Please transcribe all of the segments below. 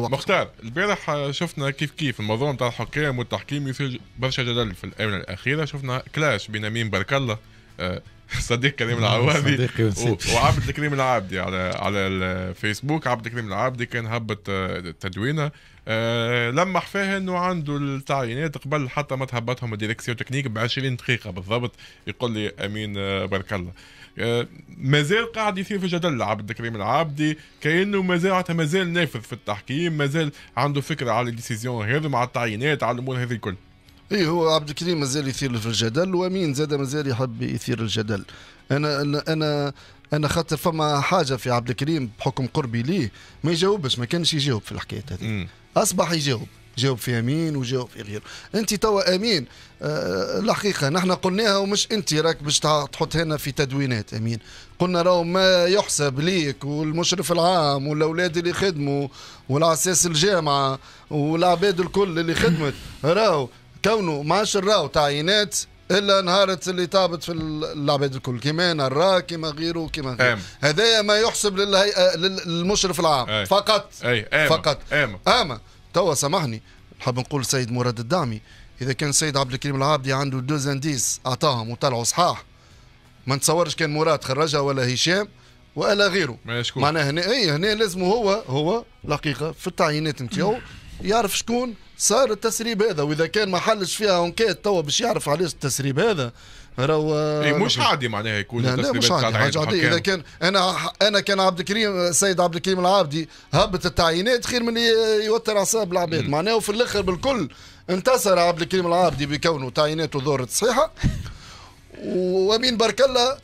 وقت. مختار، البارح شفنا كيف الموضوع نتاع الحكام والتحكيم يثير برشا جدل. في الآونة الأخيرة شفنا كلاش بين أمين بركلة، صديق كريم العواني وعبد الكريم العابدي على الفيسبوك. عبد الكريم العابدي كان هبط تدوينه لمح فيها انه عنده التعيينات قبل حتى ما تهبطهم الديريكسيون تكنيك ب 20 دقيقه بالضبط. يقول لي امين برك الله مازال قاعد يثير في جدل عبد الكريم العابدي، كانه مازال نافذ في التحكيم، مازال عنده فكره على الديسيزيون هذه مع التعيينات على الامور هذه الكل. ايه، هو عبد الكريم مازال يثير في الجدل، وامين زاد مازال يحب يثير الجدل. انا خاطر فما حاجه في عبد الكريم بحكم قربي ليه ما يجاوبش، ما كانش يجاوب في الحكايه هذه، اصبح يجاوب في امين وجاوب في غيره. انت توا امين الحقيقه نحن قلناها، ومش انت راك باش تحط هنا في تدوينات امين، قلنا راهو ما يحسب ليك والمشرف العام والاولاد اللي خدموا والعساس الجامعه والعباد الكل اللي خدمت، راهو كونه ما عادش نراو تعيينات الا نهارت اللي تعبت في العباد الكل، كيما نراه كيما غيره كيما غيره. هذايا ما يحسب للهيئه للمشرف العام. أي. فقط. أي. أيما. فقط. اما توا سامحني نحب نقول سيد مراد الدعمي، اذا كان سيد عبد الكريم العابدي عنده دوز انديس اعطاهم وطلعوا صحاح، ما نتصورش كان مراد خرجها ولا هشام ولا غيره. معناها هنا هنا لازم هو الحقيقه في التعيينات نتاعو يعرف شكون صار التسريب هذا، واذا كان ما حلش فيها انكيت توا باش يعرف علاش التسريب هذا. راهو مش عادي معناها يكون التسريب تاع الحكام. اذا كان انا كان عبد الكريم السيد عبد الكريم العابدي هبط التعيينات خير من يوتر اعصاب العباد. معناها في الاخر بالكل انتصر عبد الكريم العابدي بكونه تعييناته ظهرت صحيحه، وامين بارك الله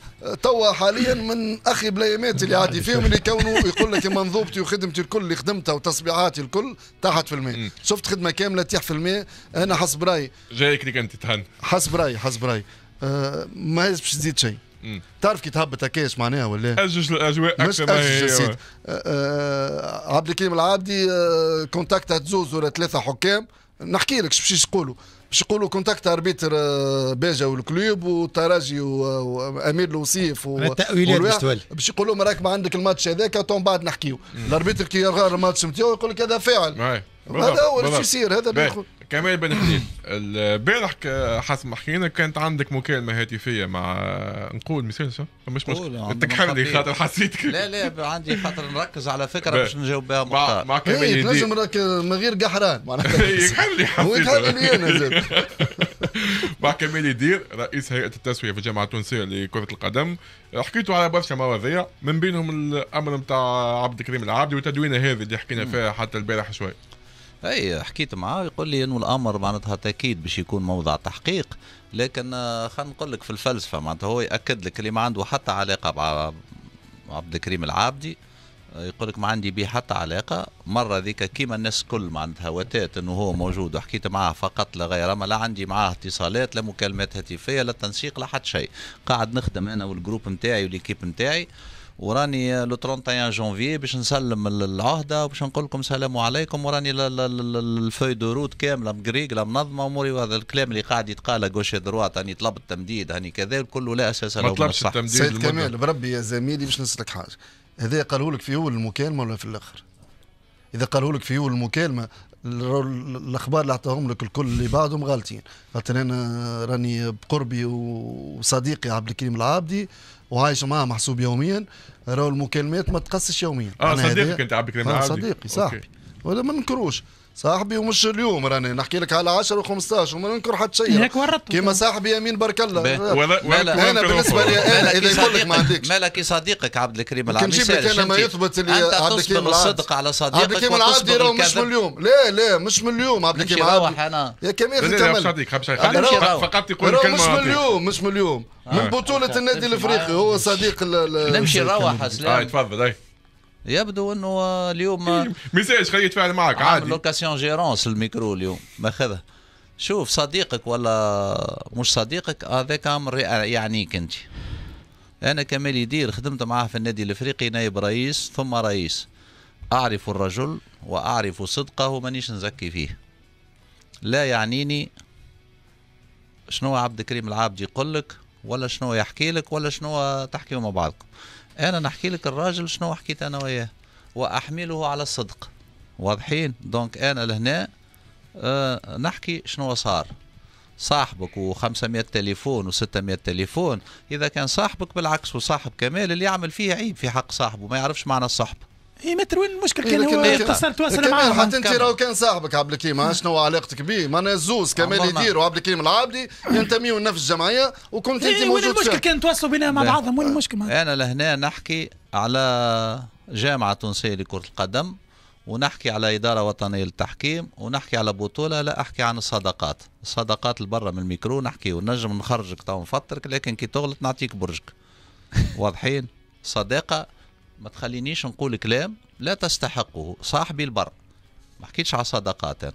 توا حاليا من اخي بلايمات اللي عادي فيهم اللي كونوا يقول لك منظومتي وخدمتي الكل اللي خدمتها وتصبيعاتي الكل تحت في الماء. شفت خدمه كامله تحت في الماء. انا حسب رايي جايك ليك انت تهن، حسب رايي ما باش تزيد شيء. تعرف كي تهبط هكاش معناها ولا اجج الاجواء اكثر ما هي. عبد الكريم العابدي كونتاكتات زوز ولا ثلاثه حكام، نحكي لك باش يقولوا كونتاكت اربيتر باجا والكلوب والترجي وامير الوصيف والتاويلات باش يقولوا لهم راك ما عندك الماتش هذاك ومن بعد نحكيو. الاربيتر كي يرى الماتش نتاعو يقول لك هذا فاعل، هذا هو اللي يصير. هذا اللي كمال بن حميد البارح حسب ما حكينا كانت عندك مكالمه هاتفيه مع نقول مثال مش مشكل تكحملي خاطر حسيتك. لا عندي خاطر نركز على فكره باش نجاوب بها مختار. مع كمال إيدير لازم من غير قحران معناتها يكحملي هو يكحملي انا زاد. مع كمال إيدير رئيس هيئه التسويه في الجامعه التونسيه لكره القدم، حكيتوا على برشا مواضيع من بينهم الامر نتاع عبد الكريم العابدي والتدوينه هذه اللي حكينا فيها حتى البارح شوي. اي حكيت معاه يقول لي انه الامر معناتها تاكيد باش يكون موضع تحقيق، لكن خلينا نقول لك في الفلسفه معناتها هو ياكد لك اللي ما عنده حتى علاقه مع عبد الكريم العابدي، يقول لك ما عندي به حتى علاقه. مره ذيك كيما الناس كل معناتها وتات انه هو موجود وحكيت معاه فقط لا غير، ما لا عندي معاه اتصالات لا مكالمات هاتفيه لا تنسيق لا حتى شيء. قاعد نخدم انا والجروب نتاعي والكيب نتاعي، وراني لو 31 جانفي باش نسلم العهده وباش نقول لكم السلام عليكم، وراني الفوي دو روت كامله مقريقله منظمه اموري. وهذا الكلام اللي قاعد يتقال غوش دروات راني طلبت التمديد راني كذا كله لا اساس له. ما طلبش التمديد سيد كمال، بربي يا زميلي باش نسلك حاجه. هذا قالوا لك في اول المكالمه ولا في الاخر؟ اذا قالوا لك في اول المكالمه الاخبار اللي اعطاهم لك الكل اللي بعدهم غالطين، خاطر انا راني بقربي وصديقي عبد الكريم العابدي وعايش معاه محسوب يوميا، راهو المكالمات ما تقصش يوميا. صديقك انت عبد الكريم العابدي؟ صديقي صاحبي ولا ما ننكروش، صاحبي ومش اليوم راني نحكي لك على 10 و15 وما ننكر حتى شيء كيما صاحبي امين برك الله. انا بالنسبه لي انا اذا يقول لك ما عندكش مالك صديقك عبد الكريم العابدي نجيب لك انا ما يثبت اللي عبد الكريم الصدق على صديقك عبد الكريم العابدي. راهو مش من اليوم، لا مش من اليوم عبد الكريم العابدي يا كمال، فقط يقول كلمه مش من اليوم من بطوله النادي الافريقي هو صديق. نمشي نروح اسلام. تفضل. يبدو انه اليوم ميساج خليه يتفاعل معك عادي. لوكاسيون جيرونس الميكرو اليوم ماخذها. شوف صديقك ولا مش صديقك هذاك امر يعنيك انت. انا كمال إيدير خدمت معاه في النادي الافريقي نائب رئيس ثم رئيس، اعرف الرجل واعرف صدقه ومانيش نزكي فيه. لا يعنيني شنو عبد الكريم العابدي يقول لك ولا شنو يحكي لك ولا شنو تحكيوا مع بعضكم. أنا نحكي لك الراجل شنو حكيت أنا وياه وأحمله على الصدق. واضحين. دونك انا لهنا نحكي شنو صار. صاحبك و500 تليفون و600 تليفون، اذا كان صاحبك بالعكس وصاحب كمال اللي يعمل فيه عيب في حق صاحبه، ما يعرفش معنى الصحبه. اي متر وين المشكل كان هو صار تواصل معاه. حتى انت لو كان صاحبك عبد الكريم شنو علاقتك بيه؟ معناها الزوز كمال إيدير وعبد الكريم العابدي ينتميوا لنفس الجمعيه وكنت انت موجود. وين المشكل كان تواصلوا بينهم مع بعضهم؟ وين المشكل؟ انا لهنا نحكي على جامعه تونسية لكرة القدم، ونحكي على إدارة وطنية للتحكيم، ونحكي على بطولة، لا أحكي عن الصداقات. الصداقات اللي برا من الميكرو نحكي ونجم نخرجك تو نفطرك، لكن كي تغلط نعطيك برجك. واضحين؟ صداقة ما تخلينيش نقول كلام لا تستحقه صاحبي البر. ما حكيتش على صداقات أنا.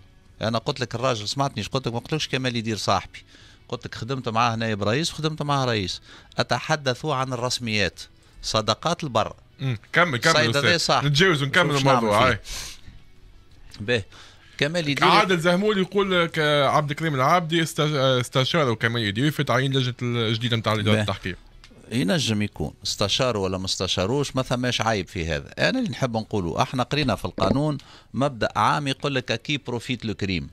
أنا قلت لك الراجل سمعتنيش، قلت لك ما قلتلكش كمال إيدير صاحبي. قلت لك خدمت معاه نائب رئيس وخدمت معاه رئيس. أتحدث عن الرسميات. صداقات البر. كمل نتجاوز ونكمل الموضوع. هاي باهي. كمال إيدير عادل زهمول يقول عبد الكريم العابدي استشاروا كمال إيدير في تعيين لجنه الجديده نتاع اداره التحكيم. ينجم يكون استشاروا ولا ما استشاروش، ما ثماش عيب في هذا. انا اللي نحب نقوله احنا قرينا في القانون مبدا عام يقول لك كي بروفيت لو كريم.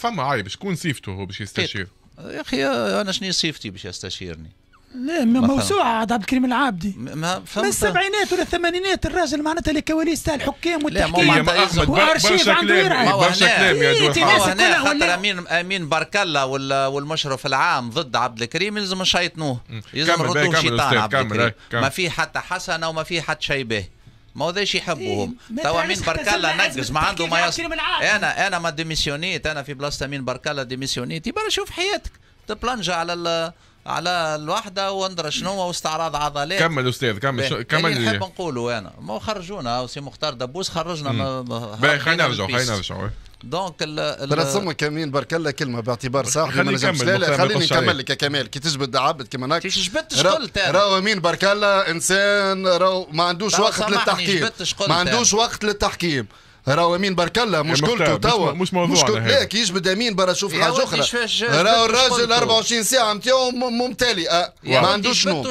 فما عيب شكون صيفته هو باش يستشير؟ يا اخي انا شنو صيفتي باش يستشيرني؟ لا موسوعة عاد عبد الكريم العابدي من السبعينات ولا الثمانينات الراجل معناتها اللي كواليس تاع الحكام والتحكيم وارشيف عنده يرعى برشا كلام. يا خاطر امين بركلة والمشرف العام ضد عبد الكريم لازم نشيطنوه، لازم نردوه شيطان عبد الكريم. ما في حتى حسنة وما في حتى شيء به، ما هذاش يحبوهم. تو امين بركلة نقز ما عنده ما يصير. انا ما ديميسيونيت، انا في بلاصة امين بركلة ديميسيونيت. برا شوف حياتك تبلنجة على الوحده وندرى شنو واستعراض عضلات. كمل استاذ كمل. اللي نحب نقولوا انا ما خرجونا سي مختار دبوس خرجنا. باهي خلينا نرجعوا. دونك ترسم كمين بركلة كلمه باعتبار صاحبي ما نجمش. لا خليني نكمل لك يا كمال. كي تجبد عبد كيما هكا جبدتش قلت انا راهو امين بركلة انسان راهو ما عندوش وقت للتحكيم. ما عندوش وقت للتحكيم راهو امين بركلة مشكلته توا مشكلته. لا كي يجبد امين برا شوف حاجه اخرى. راهو الراجل 24 ساعه نتاعو ممتلئه ما عندوش نوم.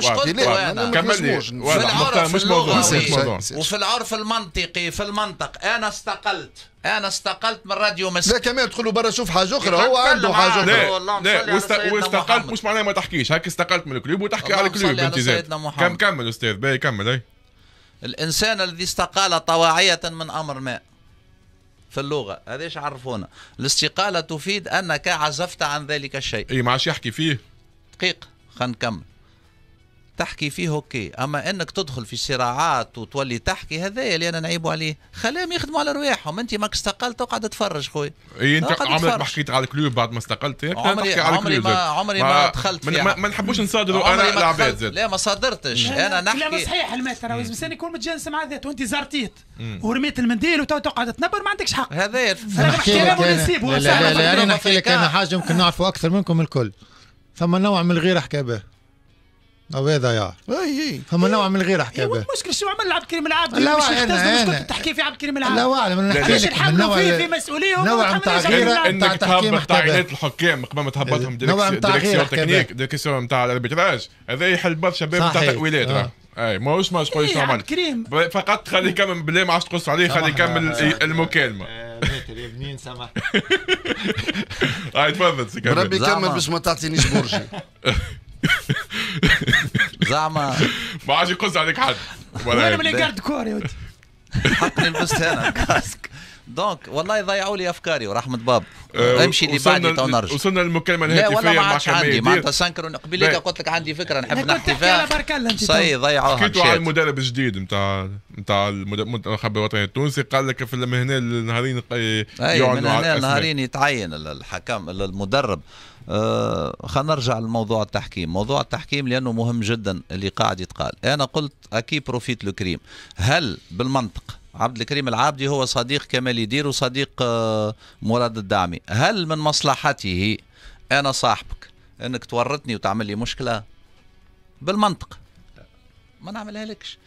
وفي العرف المنطقي في المنطق انا استقلت من راديو مصر. لا كمان تقولوا برا شوف حاجه اخرى. هو عنده حاجه اخرى. لا واستقلت مش معناها ما تحكيش. هاك استقلت من الكلوب وتحكي على الكلوب بالتزام. كمل استاذ باهي كمل. اي الانسان الذي استقال طواعية من امر ما في اللغه هذاش عرفونا. الاستقاله تفيد انك عزفت عن ذلك الشيء. اي ما عادش يحكي فيه. دقيقه خلينا نكمل. تحكي فيه اوكي، اما انك تدخل في صراعات وتولي تحكي هذايا اللي انا نعيبوا عليه. خلاهم يخدموا على رواحهم. انت ماك استقلت تقعد تفرج خويا. اي انت عمرك ما حكيت على الكلوب بعد ما استقلت؟ عمري ما دخلت فيها. ما نحبوش نصادروا انا العباد زاد. لا ما صادرتش انا نحكي. لا صحيح المات راهو الانسان يكون متجانس مع ذاته. وانت زرتيت ورميت المنديل وتو تقعد تنبر ما عندكش حق. هذايا الكلام اللي نسيبه. لا انا نحكي لك انا حاجه يمكن نعرفوا اكثر منكم الكل. فما نوع من الغير حكى به. أو هذا يا فما نوع من الغير حكى به. المشكل شو عمل عبد الكريم العابدي؟ لا مش تحكي في عبد الكريم العابدي. لا أعلم نحكي في مسؤولية نوع تاع غير انك تهبط تعيينات الحكام قبل ما تهبطهم ديريكسيون تكنيك ديريكسيون تاع الاربيتراج. هذا يحل برشا باب تاع تأويلات. اي ماهوش ما تقولش عمل فقط. خلي يكمل بالله ما عادش تقص عليه. خلي يكمل المكالمة. يا بنين سامحني. هاي تفضل سي كمال. ربي كمل باش ما تعطينيش برجي. زعما ما عادش يقص عليك حد. وانا ملي قاعد كور يا ودي حقني لبست انا كاسك. دونك والله يضيعوا لي افكاري ورحمه باب. امشي اللي بعدي تو نرجع. وصلنا للمكالمه الهاتفيه مع كمال. معناتها سانكرون قبيليك قلت لك عندي فكره نحب نحكي فيها. صاي ضيعوها. حكيتوا على المدرب الجديد نتاع المنتخب الوطني التونسي. قال لك في هنا النهارين يعلنوا على النهارين يتعين الحكم المدرب. خلينا نرجع لموضوع التحكيم. موضوع التحكيم لانه مهم جدا اللي قاعد يتقال. انا قلت اكي بروفيت لو كريم. هل بالمنطق عبد الكريم العابدي هو صديق كمال إيدير وصديق مراد الدعمي؟ هل من مصلحته انا صاحبك انك تورطني وتعمل لي مشكله؟ بالمنطق ما نعملها لكش.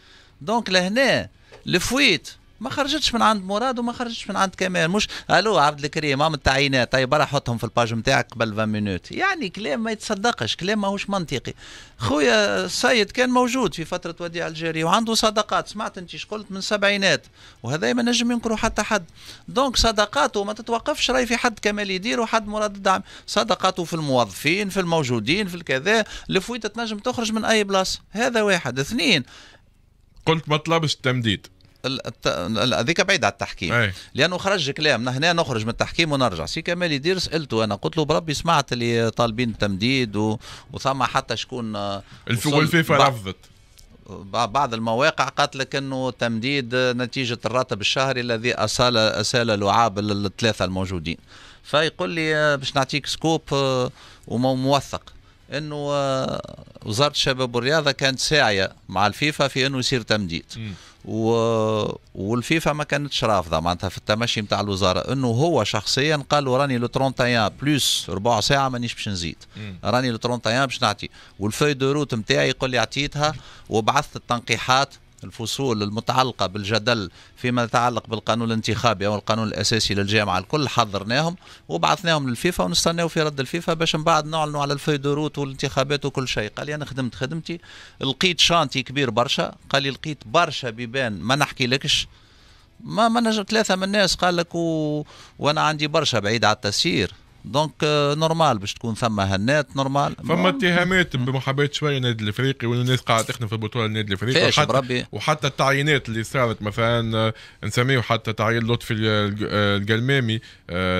دونك لهنا الفويت ما خرجتش من عند مراد وما خرجتش من عند كمال. مش الو عبد الكريم عم التعيينات طيب برا حطهم في الباج نتاعك قبل 20 مينوت، يعني كلام ما يتصدقش، كلام ماهوش منطقي. خويا السيد كان موجود في فتره وديع الجيري وعنده صداقات، سمعت انت ايش قلت، من السبعينات، وهذا ما نجم ينكروا حتى حد. دونك صداقاته ما تتوقفش، راي في حد كمال إيدير وحد مراد الدعمي، صداقاته في الموظفين، في الموجودين، في الكذا، الفويته تنجم تخرج من اي بلاصه. هذا واحد. اثنين، قلت ما طلبش التمديد، هذيك بعيد على التحكيم. أي. لانه خرج كلام، نحن نخرج من التحكيم ونرجع. سي كمال إيدير سالته انا، قلت له بربي سمعت اللي طالبين التمديد وثم حتى شكون الفيفا رفضت بعض المواقع، قالت لك انه تمديد نتيجه الراتب الشهري الذي اسال لعاب الثلاثه الموجودين. فيقول لي باش نعطيك سكوب وموثق انه وزاره الشباب والرياضه كانت ساعيه مع الفيفا في انه يصير تمديد والفيفا ما كانتش رافضه معناتها في التمشي نتاع الوزاره، انه هو شخصيا قال له راني لو 31 بلس ربع ساعه مانيش باش نزيد، راني لو 31 باش نعطي، والفي دو روت نتاعي يقول لي اعطيتها وبعثت التنقيحات الفصول المتعلقه بالجدل فيما يتعلق بالقانون الانتخابي او القانون الاساسي للجامعه، الكل حضرناهم وبعثناهم للفيفا ونستناو في رد الفيفا باش من بعد نعلنوا على الفي دو روت والانتخابات وكل شيء. قال لي انا خدمت خدمتي، لقيت شانتي كبير برشا، قال لي لقيت برشا بيبان ما نحكي لكش، ما نجم ثلاثه من الناس قال لك وانا عندي برشا بعيد على التسيير. دونك نورمال باش تكون ثم هنات، نورمال فما اتهامات بمحاباه شويه النادي الافريقي، والناس قاعده تخدم في البطوله النادي الافريقي، وحتى التعيينات اللي صارت مثلا نسميه حتى تعيين لطفي الجلمامي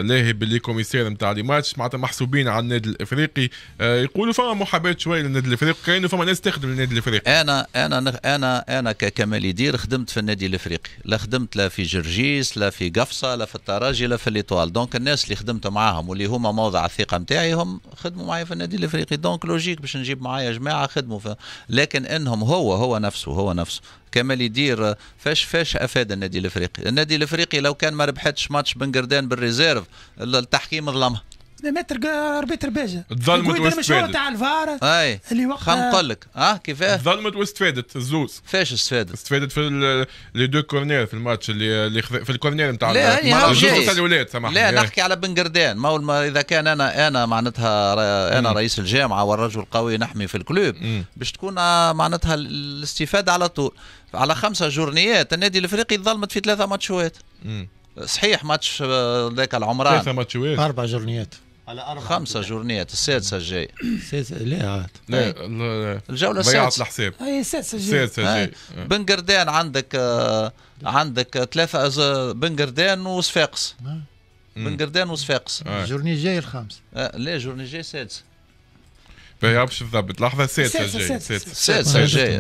لاهب اللي كوميسير نتاع لي ماتش معناتها محسوبين على النادي الافريقي. يقولوا فما محاباه شويه للنادي الافريقي، كاين فما ناس تخدم للنادي الافريقي. انا انا انا انا ككمال إيدير خدمت في النادي الافريقي، لا خدمت لا في جرجيس لا في قفصه لا في الترجي لا في الاطوال، دونك الناس اللي خدمت معاهم واللي هما موضع الثقه نتاعي هم خدموا معايا في النادي الافريقي، دونك لوجيك باش نجيب معايا جماعه خدموا فيها. لكن انهم هو نفسه كمال إيدير فاش افاد النادي الافريقي. النادي الافريقي لو كان ما ربحتش ماتش بن قردان بالريزيرف التحكيم ظلمها، ربيت رباجه تظلمت وستفادت تاع الفار اللي وقت نقول لك كيفاه تظلمت واستفادت الزوز. فاش استفادت في لي دو كورنير في الماتش اللي في الكورنير نتاع الولاد. سامحني لا نحكي على بن قردان، ما اذا كان انا معناتها انا رئيس الجامعه والرجل قوي نحمي في الكلوب باش تكون معناتها الاستفاده على طول. على 5 جورنيات النادي الافريقي تظلمت في 3 ماتشات. صحيح ماتش ذاك العمران 3 ماتشات 4 جورنيات على 5 جورنيات، السادسه الجايه. السادسه لا لا الجوله السادسه ضيعت الحساب. اي السادسه الجايه. بن قردان عندك 3 بن قردان وصفاقس. بن قردان وصفاقس. الجورني الجايه الخامسه. لا الجورني الجايه السادسه. باش تضبط لحظه السادسه الجايه.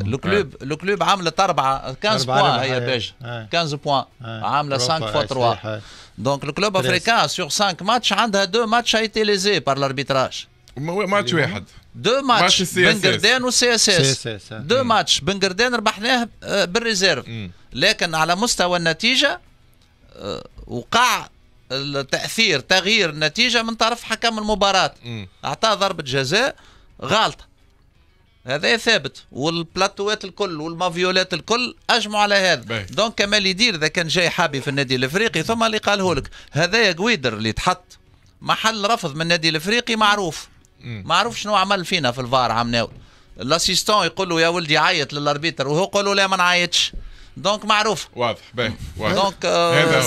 الكلوب عملت 4 15 بوان هي باجه 15 بوان عامله 5 فوا 3. دونك الكلوب افريكان سور 5 ماتش عندها 2 ماتش ايتيليزي بار لاربيتراج، ماتش واحد 2 ماتش بن قردان والسي اس اس 2 ماتش بن قردان ربحناه بالريزيرف، لكن على مستوى النتيجه وقع التاثير تغيير النتيجه من طرف حكم المباراه، اعطاه ضربه جزاء غالطه، هذا ثابت، والبلاتوات الكل والمافيولات الكل اجمعوا على هذا. دونك كمال إيدير اذا كان جاي حابي في النادي الافريقي ثم اللي قاله لك هذايا قويدر اللي تحط محل رفض من النادي الافريقي معروف، معروف شنو عمل فينا في الفار. عمناول الاسيستون يقول له يا ولدي عيط للاربيتر وهو يقول له لا ما نعيطش، دونك معروف واضح باهي واضح. دونك هذا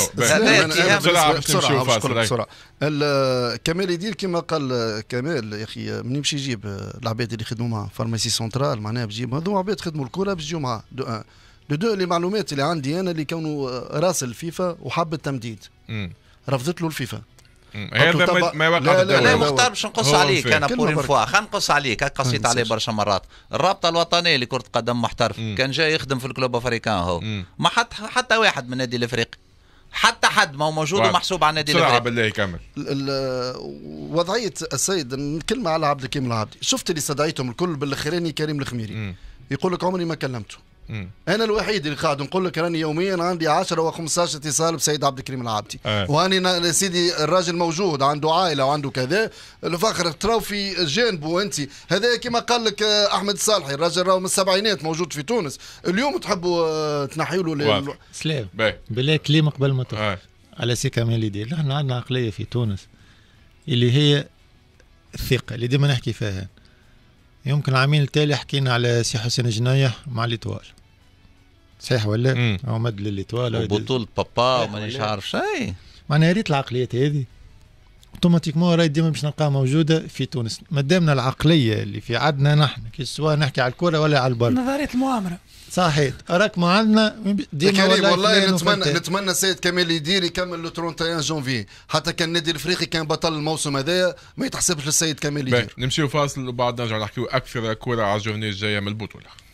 هو بسرعه. كمال إيدير كما قال كمال يا اخي، من يمشي يجيب العباد اللي خدموا معاه فارماسي سنترال معناها بجيب هذو عباد خدموا الكره باش يجيو معاه. دو لي معلومات اللي عندي انا اللي كانوا راس الفيفا وحب التمديد رفضت له الفيفا. هذا ما يوقع لا مختار باش نقص عليك انا بور اون فوا، خلينا نقص عليك هاك قصيت عليه برشا مرات. الرابطه الوطنيه لكره قدم محترف كان جاي يخدم في الكلوب افريكان، هو ما حتى واحد من النادي الافريقي، حتى حد ما هو موجود ومحسوب على النادي الافريقي. بالله يكمل وضعيه السيد. كلمه على عبد الكريم العابدي، شفت اللي استدعيتهم الكل بالاخراني كريم الخميري يقول لك عمري ما كلمته انا الوحيد اللي قاعد نقول لك راني يوميا عندي 10 و15 اتصال بسيد عبد الكريم العابدي. واني سيدي الراجل موجود عنده عائله وعنده كذا، الفخر تراو في جانبه انت. هذا كما قال لك احمد الصالحي، الراجل راهو من السبعينات موجود في تونس، اليوم تحبوا تنحيوا له سلام بالله كلمه قبل ما تروح على سي كمال إيدير. نحن عندنا عقليه في تونس اللي هي الثقه اللي ديما نحكي فيها. يمكن العامين التالي حكينا على سي حسين جناية مع الإتوال، صحيح ولا؟ هو مد للإتوال وبطولة بابا ومانيش عارف شيء. معناها يا ريت العقليات هذه اوتوماتيكمون راهي ديما باش نلقاها موجوده في تونس، ما دامنا العقليه اللي في عندنا نحن كي سواء نحكي على الكره ولا على البر. نظريه المؤامره. صحيح، راك ما عندنا ديما والله نتمنى السيد كمال إيدير يكمل لو 31 جونفي، حتى كان النادي الافريقي كان بطل الموسم هذايا ما يتحسبش للسيد كمال إيدير. نمشيو فاصل وبعد نرجع نحكيو اكثر كره على الجورنيه الجايه من البطوله.